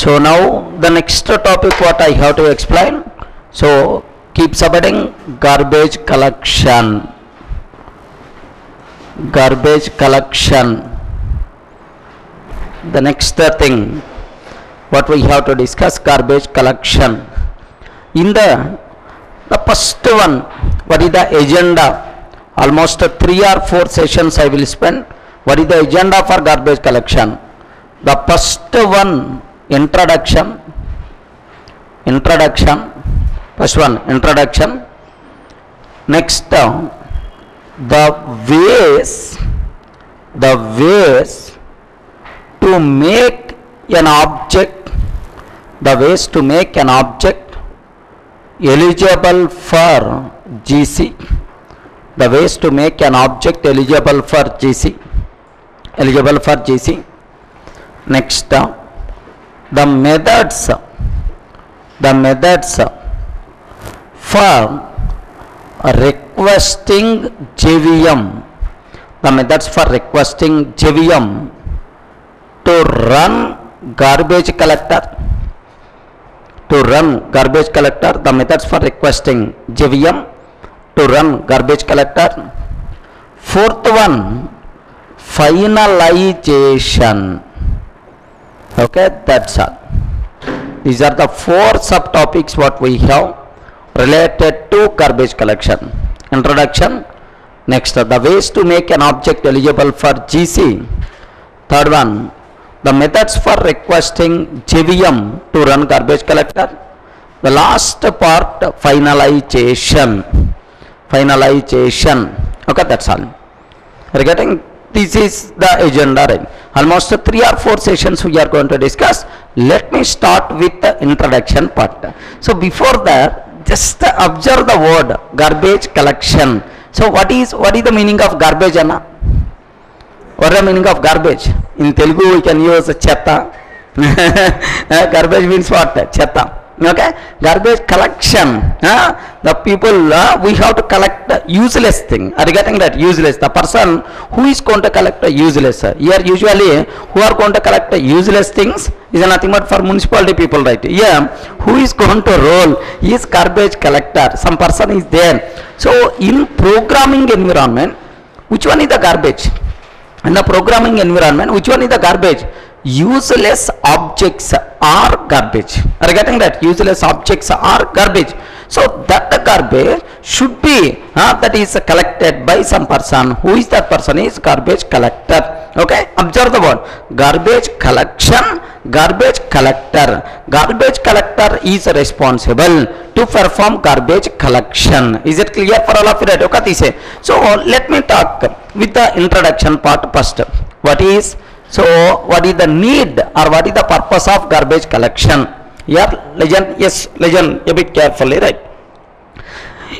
So now the next topic what I have to explain. So keep submitting garbage collection. Garbage collection. The next thing what we have to discuss, garbage collection. In the first one, what is the agenda? Almost 3 or 4 sessions I will spend. What is the agenda for garbage collection? The first one, introduction. Introduction. First one, introduction. Next, the ways to make an object, the ways to make an object eligible for GC, the ways to make an object eligible for GC, eligible for GC. Next, the methods for requesting JVM, the methods for requesting JVM to run garbage collector, to run garbage collector, the methods for requesting JVM to run garbage collector. Fourth one, finalization. Okay, that's all. These are the 4 subtopics what we have related to garbage collection. Introduction. Next, the ways to make an object eligible for GC. Third one, the methods for requesting JVM to run garbage collector. The last part, finalization. Finalization. Okay, that's all. Regarding this is the agenda, right? Almost 3 or 4 sessions we are going to discuss. Let me start with the introduction part. So before that, just observe the word garbage collection. So what is the meaning of garbage, Anna? What is the meaning of garbage? In Telugu we can use chetta. Garbage means what? Chetta. Okay? Garbage collection. The people, we have to collect the useless thing. Are you getting that? Useless. The person who is going to collect the useless. Here usually who are going to collect the useless things is nothing but for municipality people, right? Yeah. Who is going to roll is garbage collector. Some person is there. So in programming environment, which one is the garbage? In the programming environment, which one is the garbage? Useless objects are garbage. Are you getting that? Useless objects are garbage. So that the garbage should be that is collected by some person. Who is that person? Is garbage collector. Okay? Observe the word garbage collection, garbage collector. Garbage collector is responsible to perform garbage collection. Is it clear for all of you? Right? Okay? So let me talk with the introduction part first. What is the need or what is the purpose of garbage collection? Here, legend, a bit carefully, right?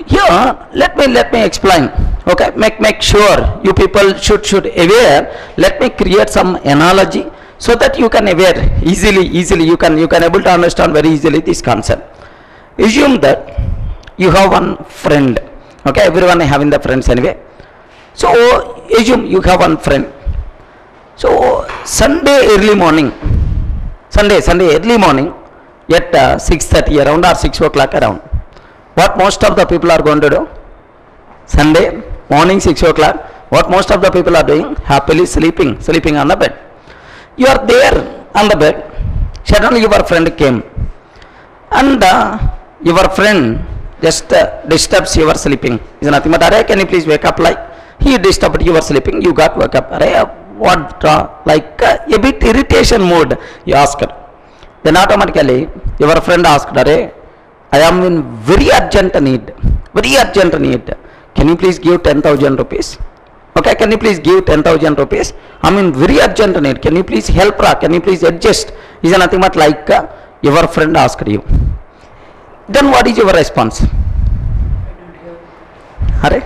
Here, let me explain. Okay, make sure you people should aware. Let me create some analogy so that you can aware easily. You can able to understand very easily this concept. Assume that you have one friend. Okay, everyone having the friends anyway. So assume you have one friend. So Sunday early morning at 6:30 around or 6 o'clock around, what most of the people are going to do? Sunday morning 6 o'clock, what most of the people are doing? Happily sleeping on the bed. You are there on the bed, suddenly your friend came and your friend just disturbs your sleeping. Is nothing but, "Arey, can you please wake up?" Like he disturbed your sleeping, you got woke up. "Arey, what?" Like a bit irritation mode you ask her. Then automatically your friend asked her, "Hey, I am in very urgent need. Can you please give 10,000 rupees? Okay, can you please give 10,000 rupees? I am in very urgent need. Can you please help her? Can you please adjust?" Is nothing but like your friend asked you. Then what is your response? Arey?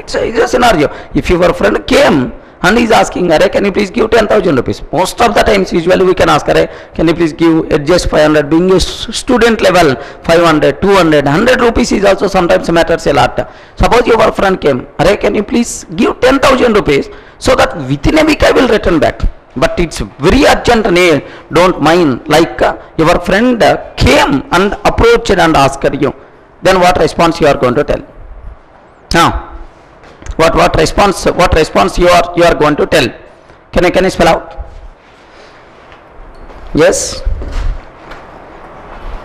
It's a scenario. If your friend came and is asking, "Arey, can you please give 10,000 rupees?" Most of the times, usually we can ask, "Arey, can you please give adjust 500? Being a student level, 500, 200, 100 rupees is also sometimes matters a lot. Suppose your friend came, "Arey, can you please give 10,000 rupees so that within a week I will return back." but it's very urgent need, don't mind. Like your friend came and approached and asked you, then what response you are going to tell? Now, what response you are going to tell? Can you spell out? Yes.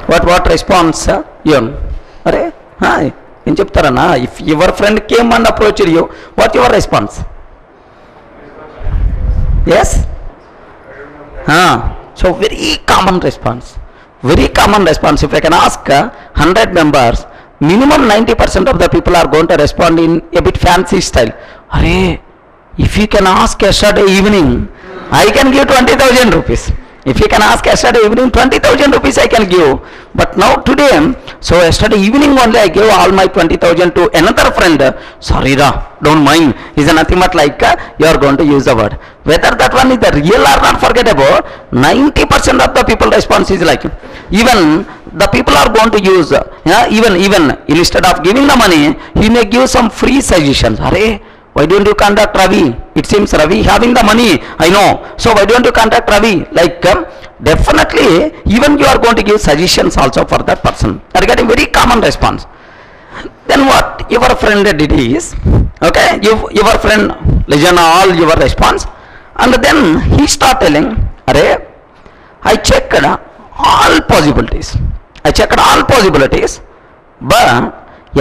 What response? You. Arey, hi. In Chiptarana, if your friend came and approached you, what your response? Yes? So very common response. If I can ask 100 members, minimum 90% of the people are going to respond in a bit fancy style. Arey, if you can ask yesterday evening, I can give 20,000 rupees. If you can ask yesterday evening, 20,000 rupees I can give. But now today, so yesterday evening only I gave all my 20,000 to another friend. Sorry Ra, don't mind. Is nothing but like you are going to use the word. Whether that one is the real or not, forget about. 90% of the people response is like, even the people are going to use, even instead of giving the money, he may give some free suggestions. Arey, why don't you contact Ravi? It seems Ravi having the money, I know. So why don't you contact Ravi? Like definitely, even you are going to give suggestions also for that person. They are getting very common response. Then what your friend did is, okay, your friend listen all your response, and then he start telling, Arey, I checked all possibilities. But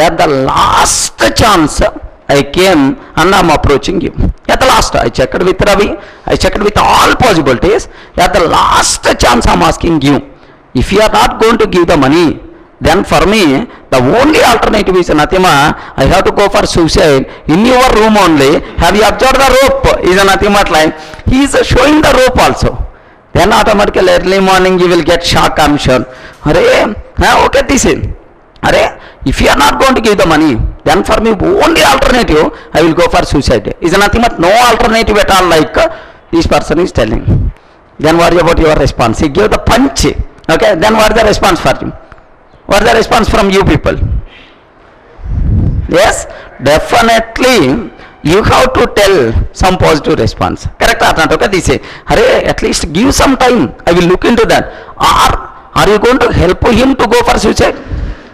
at the last chance, I came and I'm approaching you. At the last, I checked with Ravi, I checked with all possibilities. At the last chance, I'm asking you. If you are not going to give the money, then for me, the only alternative is anathema. I have to go for suicide in your room only. Have you observed the rope? Is anathema line. He is showing the rope also. Then automatically early morning you will get shock, I'm sure. Arey, okay, this is. Arey, if you are not going to give the money, then for me only alternative, I will go for suicide. Is nothing but no alternative at all, like this person is telling. Then worry about your response. He gave the punch. Okay, then what is the response for you? What is the response from you people? Yes, definitely you have to tell some positive response. Correct or not? Okay, they say, Arey, at least give some time. I will look into that. Or are you going to help him to go for suicide?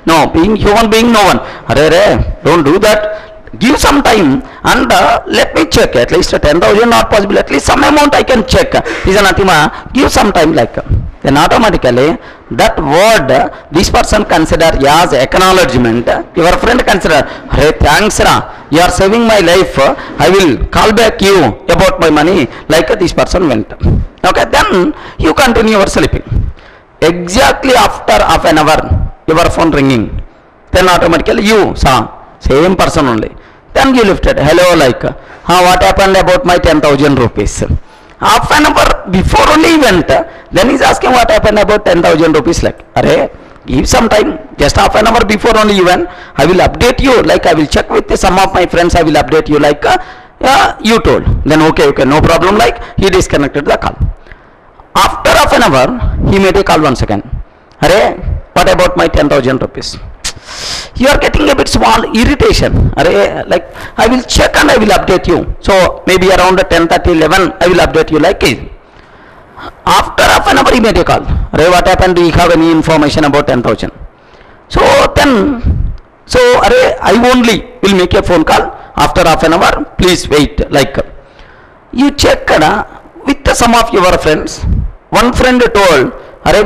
No, being human being, no one. Arey, don't do that. Give some time and let me check. At least 10,000 not possible. At least some amount I can check. Is anathema. Give some time like. Then automatically that word this person consider as acknowledgement. Your friend consider, Arey, thanks Ra. You are saving my life. I will call back you about my money. Like this person went. Okay, then you continue your sleeping. Exactly after half an hour, your phone ringing, then automatically you saw same person only. Then you lifted, hello, like, what happened about my 10,000 rupees? Half an hour before only went, then he's asking what happened about 10,000 rupees, like, Arey, give some time, just half an hour before only you went, I will update you, like, I will check with some of my friends, I will update you, like, you told. Then okay, no problem, like, he disconnected the call. After half an hour, he made a call once again. Arey, what about my 10,000 rupees? You are getting a bit small irritation. Arey, like, I will check and I will update you. So maybe around 10:30, 11, I will update you like this. After half an hour, he made a call. Arey, what happened? Do you have any information about 10,000? So then, Arey, I only will make a phone call after half an hour. Please wait. Like, you check with some of your friends. One friend told, Arey,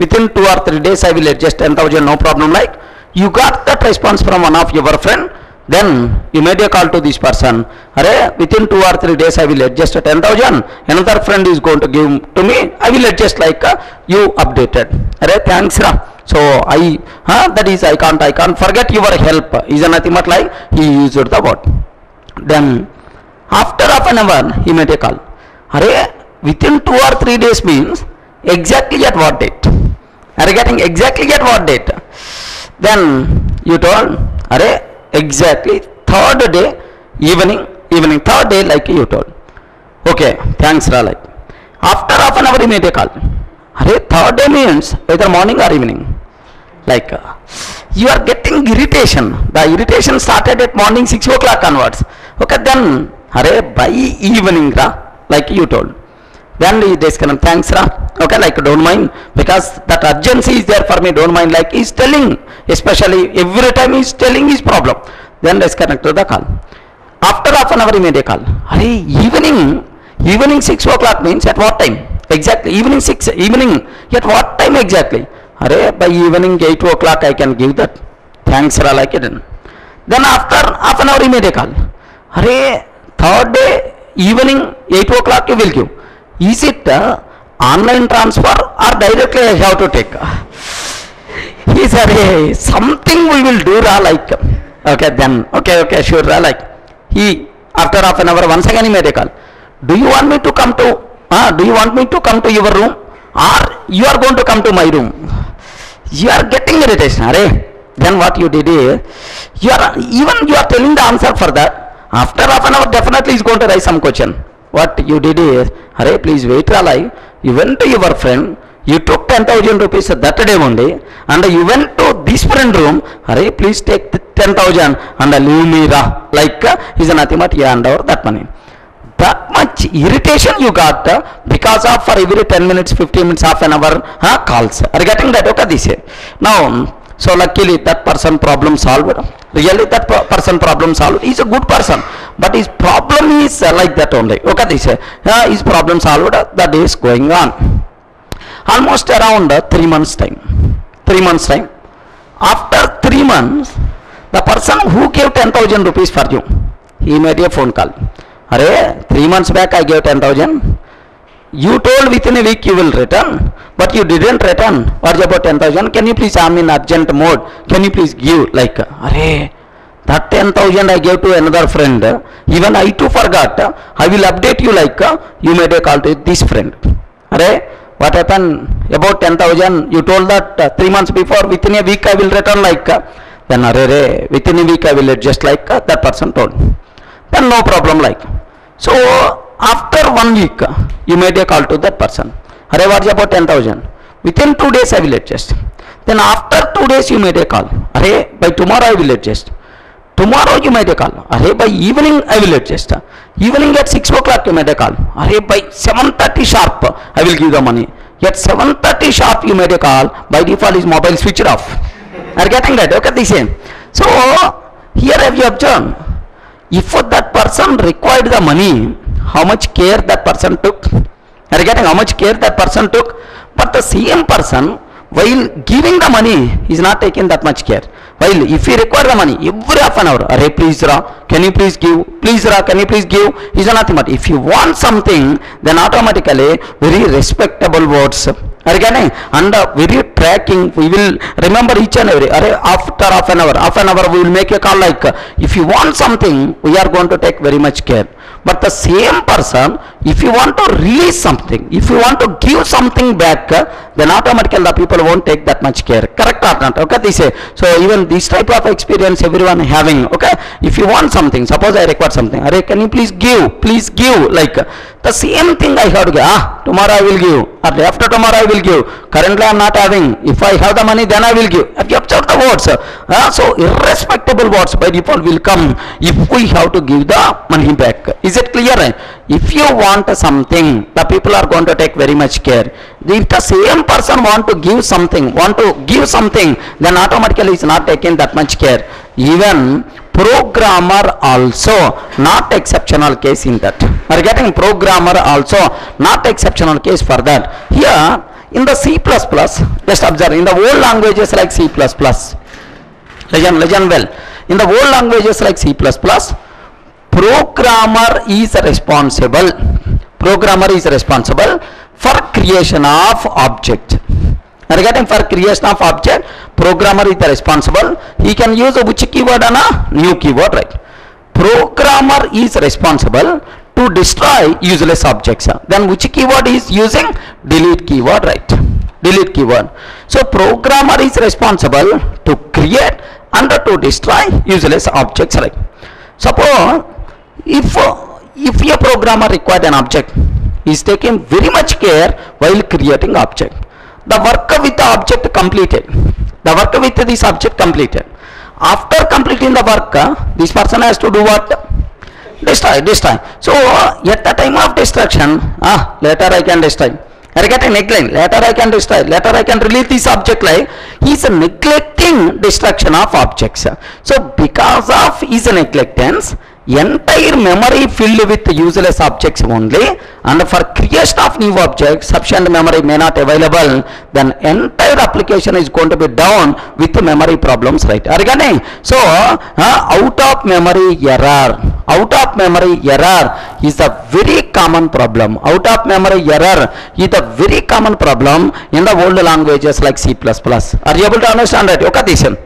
within 2 or 3 days I will adjust 10,000, no problem, like. You got that response from one of your friend, then you made a call to this person, Arey, within 2 or 3 days I will adjust 10,000, another friend is going to give to me, I will adjust like you updated. Arey, thanks Ra. So I can't forget your help. Is nothing but like he used the word. Then after half an hour he made a call. Arey, within 2 or 3 days means exactly at what date? Are you getting exactly at what date? Then you told, Arey, exactly 3rd day, evening 3rd day, like you told. Okay, thanks Ra, like. After half an hour, you made a call. Arey, 3rd day means either morning or evening. Like, you are getting irritation. The irritation started at morning 6 o'clock onwards. Okay, then, Arey, by evening Ra, like you told. then you just can thanks ra. Okay, like don't mind, because that urgency is there for me. Don't mind, like he's telling, especially every time he's telling his problem. Then disconnect to the call. After half an hour he made a call. Hey, evening 6 o'clock means at what time exactly? Evening 6, evening at what time exactly? Hey, by evening 8 o'clock I can give that. Thanks ra, like it. Then after half an hour he made a call. Hey, third day evening 8 o'clock you will give. Is it online transfer or directly I have to take? He said, hey, something we will do ra, like. Okay, then okay sure ra, like. He after half an hour once again he made a call. Do you want me to come to your room, or you are going to come to my room? You are getting irritation, right? Then what you did is, you are telling the answer for that. After half an hour definitely is going to raise some question. What you did is, hey, please wait alive. You went to your friend, you took 10,000 rupees that day only, and you went to this friend room, hey, please take 10,000 and leave me ra. Like, is nothing but you hand over that money. That much irritation you got because of for every 10 minutes, 15 minutes, half an hour calls. Are you getting that? Okay, this year. Now, so luckily that person problem solved. Really that person problem solved. He's a good person, but his problem is like that only. Okay, this his problem solved. That is going on. Almost around 3 months time. 3 months time. After 3 months, the person who gave 10,000 rupees for you, he made a phone call. Array, 3 months back I gave 10,000. You told within a week you will return, but you didn't return. What is about 10,000? Can you please, I'm in urgent mode. Can you please give? Like, array, that 10,000 I gave to another friend. Even I too forgot. I will update you, like you made a call to this friend. Array, what happened? About 10,000. You told that 3 months before. Within a week I will return, like. Then array, within a week I will adjust, like that person told. Then no problem, like. So after 1 week, you made a call to that person. Array, what is about 10,000? Within 2 days, I will adjust. Then after 2 days, you made a call. Array, by tomorrow, I will adjust. Tomorrow, you made a call. Array, by evening, I will adjust. Evening at 6 o'clock, you made a call. Array, by 7:30 sharp, I will give the money. At 7:30 sharp, you made a call. By default, his mobile switched off. Are getting that? Okay, the same. So, here have you observed. If that person required the money, how much care that person took? Are you getting how much care that person took? But the same person, while giving the money, is not taking that much care. While if he require the money, every half an hour, array, please ra, can you please give? Please ra, can you please give? Is nothing but if you want something, then automatically very respectable words. Are you getting? And very tracking, we will remember each and every. Array, after half an hour, we will make a call, like if you want something, we are going to take very much care. But the same person, if you want to release something, if you want to give something back, then automatically the people won't take that much care. Correct or not? Okay, they say. So even this type of experience everyone having. Okay, if you want something, suppose I require something. Array, can you please give? Please give. Like the same thing I heard. Tomorrow I will give. Or after tomorrow I will give. Currently I am not having. If I have the money, then I will give. Have you observed the words? So irrespectable words by default will come if we have to give the money back. Is it clear? If you want something, the people are going to take very much care. If the same person want to give something, then automatically is not taking that much care. Even programmer also not exceptional case in that. Are getting? Programmer also not exceptional case for that. Here in the C++, just observe, in the old languages like C++, legend well, in the old languages like C++, programmer is responsible for creation of object. Regarding for creation of object, programmer is the responsible. He can use which keyword and a new keyword, right? Programmer is responsible to destroy useless objects. Then which keyword is using? Delete keyword, right? Delete keyword. So programmer is responsible to create and to destroy useless objects, right? Suppose if your programmer required an object, he is taking very much care while creating object. The work with the object completed. The work with this object completed. After completing the work, this person has to do what? destroy. So at the time of destruction, later I can destroy. Get a neglect, later I can destroy, later I can release this object like he is neglecting destruction of objects. So because of his neglectance, entire memory filled with useless objects only, and for creation of new objects, sufficient memory may not available, then entire application is going to be down with memory problems, right? Are you getting? So out of memory error. Out of memory error is a very common problem. Out of memory error is a very common problem in the old languages like C++. Are you able to understand that? Okay, listen.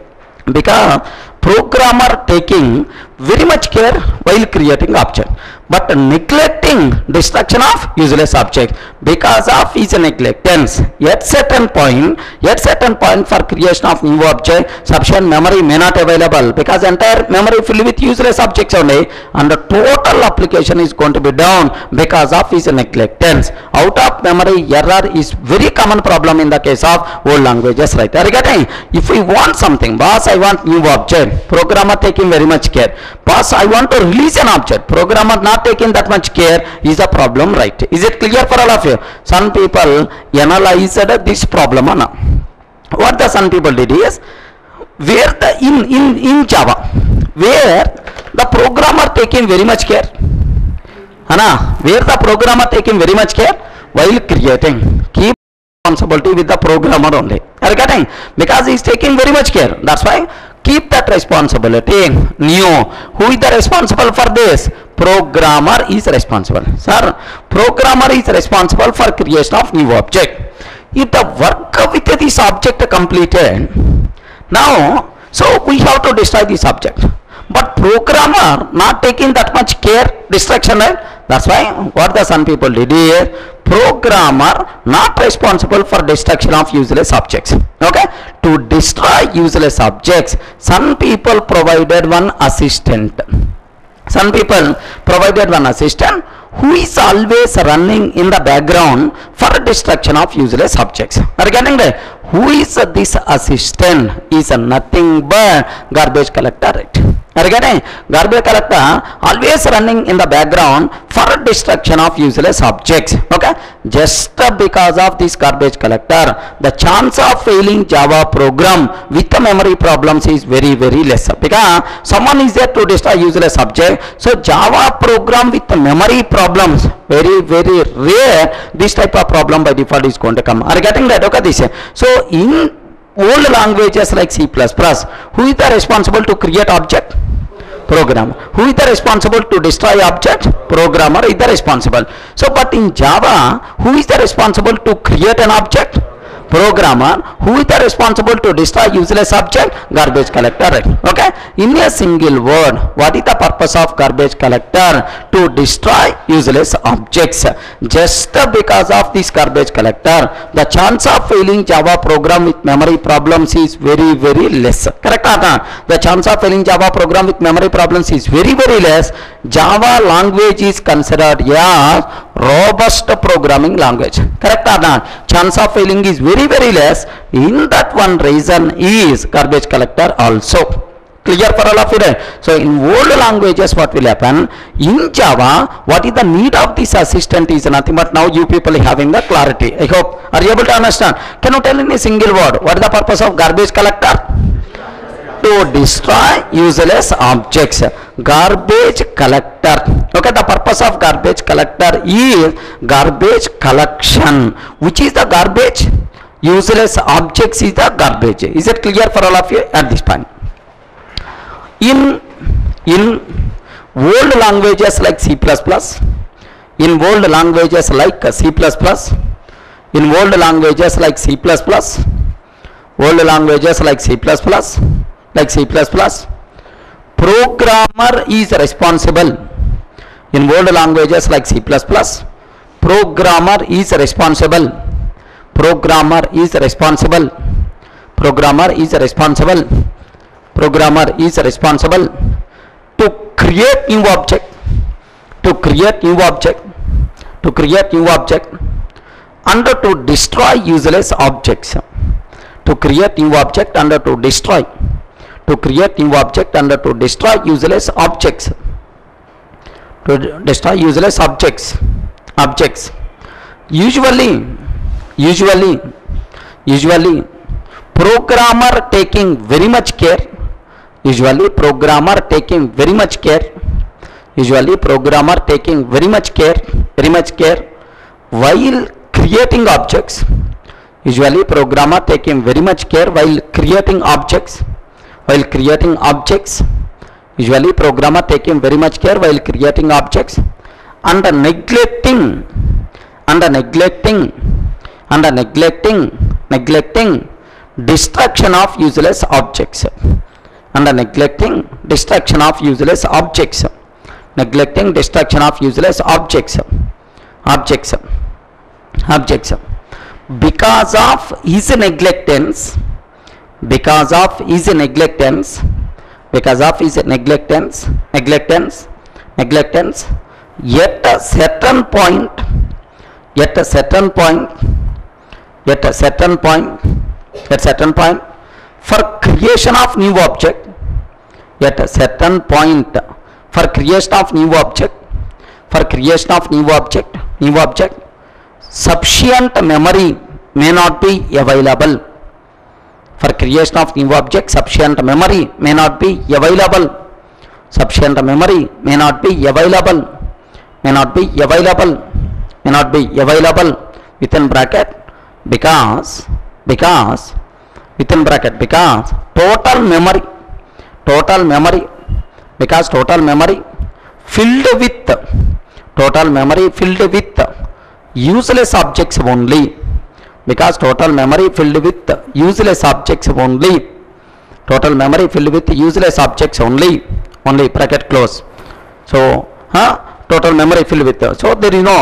Because programmer taking very much care while creating object, but neglecting destruction of useless object because of his neglectance. At certain point for creation of new object, sufficient memory may not available because entire memory filled with useless objects only, and the total application is going to be down because of his neglectance. Out of memory error is very common problem in the case of old languages, right? Are you getting? If we want something, boss, I want new object, programmer taking very much care. Boss, I want to release an object, programmer not taking that much care is a problem, right? Is it clear for all of you? Some people analyzed this problem or not. What the some people did is, where the in Java, where the programmer taking very much care, where the programmer taking very much care while creating, keep responsibility with the programmer only. Are you getting? Because he is taking very much care, that's why. Keep that responsibility new. Who is the responsible for this? Programmer is responsible, sir. Programmer is responsible for creation of new object. If the work with this object completed, now so we have to destroy this object, but programmer not taking that much care destruction, right? That's why what the some people did here, programmer not responsible for destruction of useless objects. Okay, to destroy useless objects, some people provided one assistant who is always running in the background for destruction of useless objects. Are you getting that? Who is this assistant? Is nothing but garbage collector, right? Are you getting? Garbage collector always running in the background for destruction of useless objects. Okay, just because of this garbage collector, the chance of failing Java program with the memory problems is very, very less, because someone is there to destroy useless object. So Java program with the memory problems, very, very rare this type of problem by default is going to come. Are you getting that? Okay, this. So in old languages like C++, who is the responsible to create object? Programmer. Who is the responsible to destroy object? Programmer is the responsible. So but in Java, who is the responsible to create an object? Programmer. Who is the responsible to destroy useless object? Garbage collector, right? Okay, in a single word, what is the purpose of garbage collector? To destroy useless objects. Just because of this garbage collector, the chance of failing Java program with memory problems is very, very less. Correct or not? The chance of failing Java program with memory problems is very, very less. Java language is considered as robust programming language. Correct or not? Chance of failing is very, very less. In that one reason is garbage collector also. Clear for all of you, right? So in old languages, what will happen? In Java, what is the need of this assistant is nothing but, now you people having the clarity. I hope. Are you able to understand? Can you tell in a single word, what is the purpose of garbage collector? To destroy useless objects. Garbage collector. Okay, the purpose of garbage collector is garbage collection. Which is the garbage? Useless objects is the garbage. Is it clear for all of you at this point? In old languages like C++, in old languages like C++, in old languages like C++, old languages like C++, programmer is responsible. In old languages like C++, programmer is responsible. Programmer is responsible. Programmer is responsible. Programmer is responsible to create new object. To create new object. To create new object. And to destroy useless objects. To create new object and to destroy. To create new object and to destroy useless objects. to destroy useless objects. Usually programmer taking very much care. Usually programmer taking very much care while creating objects. Usually programmer taking very much care while creating objects, and neglecting destruction of useless objects. Neglecting destruction of useless objects because of his neglectance, at a certain point for creation of new object, for creation of new object, sufficient memory may not be available. May not be available within bracket because total memory filled with useless objects only, only bracket close. So total memory filled with, so there is no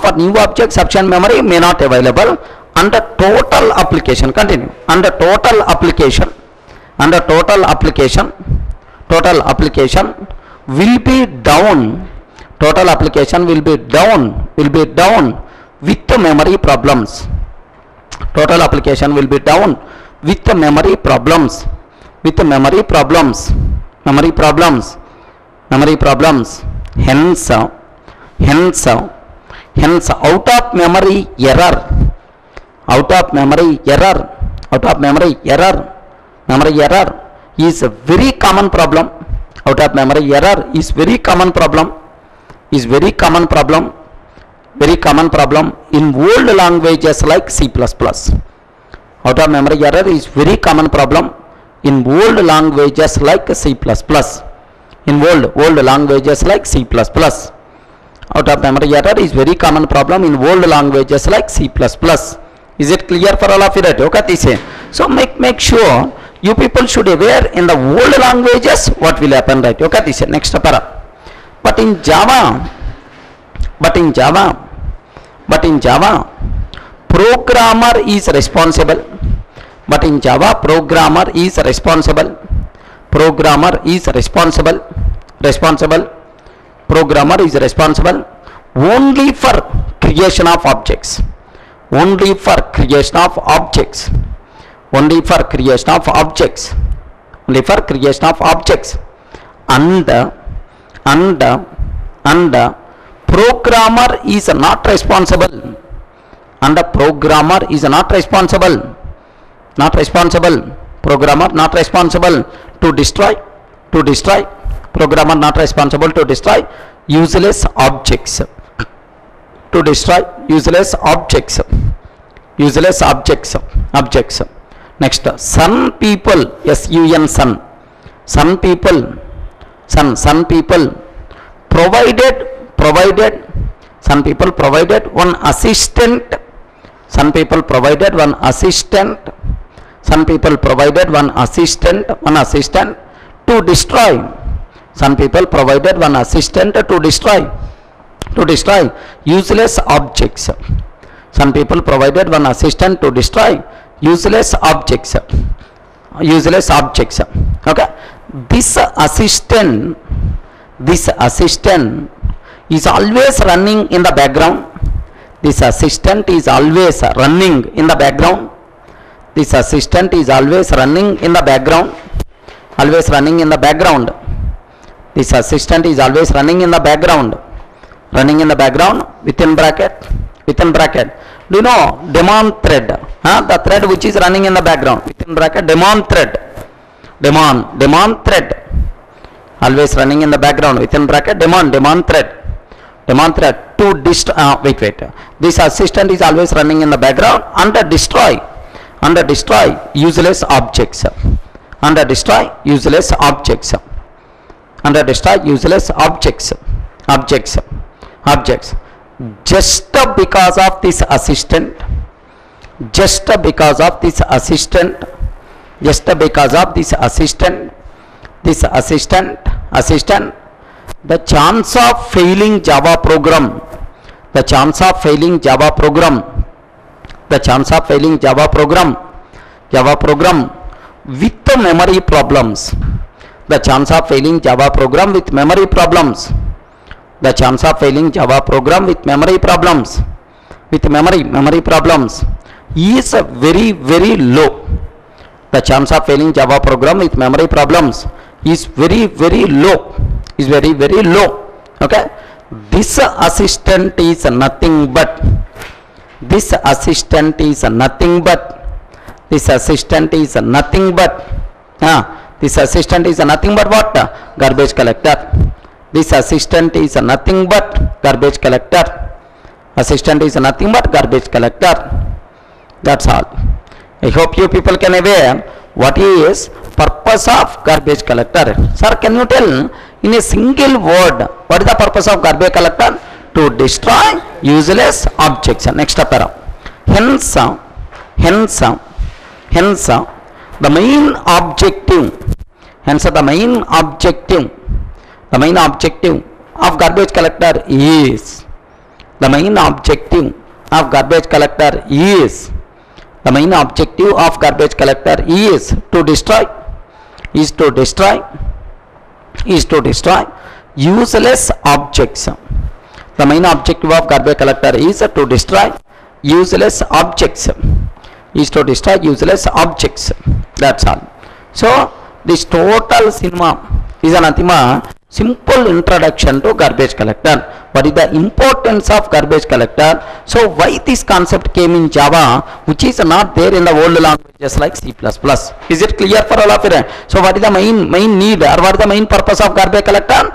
for new object sufficient memory may not available. Under total application total application will be down with the memory problems. Hence out of memory error is a very common problem. Very common problem in old languages like C++. Out of memory error is very common problem in old languages like C++. Is it clear for all of you? Right? Okay, this is. So make sure you people should aware in the old languages what will happen, right? Okay, this is next para. But in Java, programmer is responsible only for creation of objects. And programmer is not responsible to destroy useless objects. Next, sun people provided one assistant to destroy. Sun people provided one assistant to destroy useless objects. Okay, this assistant is always running in the background. This assistant is always running in the background. running in the background, within bracket, do you know daemon thread? The thread which is running in the background, within bracket, daemon thread, daemon thread, always running in the background, within bracket, daemon thread, to destroy. This assistant is always running in the background under destroy, useless objects, objects. Just because of this assistant, this assistant, the chance of failing Java program, Java program with the memory problems, the chance of failing Java program with memory problems, is very, very low. The chance of failing Java program with memory problems is very, very low. Okay, this assistant is nothing but, this assistant is nothing but what? Garbage collector. Assistant is nothing but garbage collector. That's all. I hope you people can aware what is purpose of garbage collector. Sir, can you tell in a single word what is the purpose of garbage collector? To destroy useless objects. Next para. Hence, the main objective. The main objective of garbage collector is to destroy useless objects. The main objective of garbage collector is to destroy useless objects. That's all. So this total cinema is an anathema. Simple introduction to garbage collector. What is the importance of garbage collector? So why this concept came in Java, which is not there in the old languages like C++? Is it clear for all of you? So what is the main need, or what is the main purpose of garbage collector?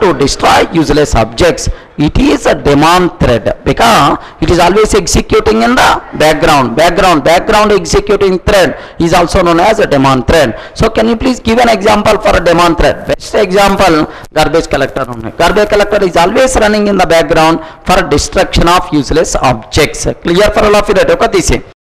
To destroy useless objects. It is a daemon thread, because it is always executing in the background. Background executing thread is also known as a daemon thread. So can you please give an example for a daemon thread? Best example, garbage collector. Garbage collector is always running in the background for destruction of useless objects. Clear for all of you?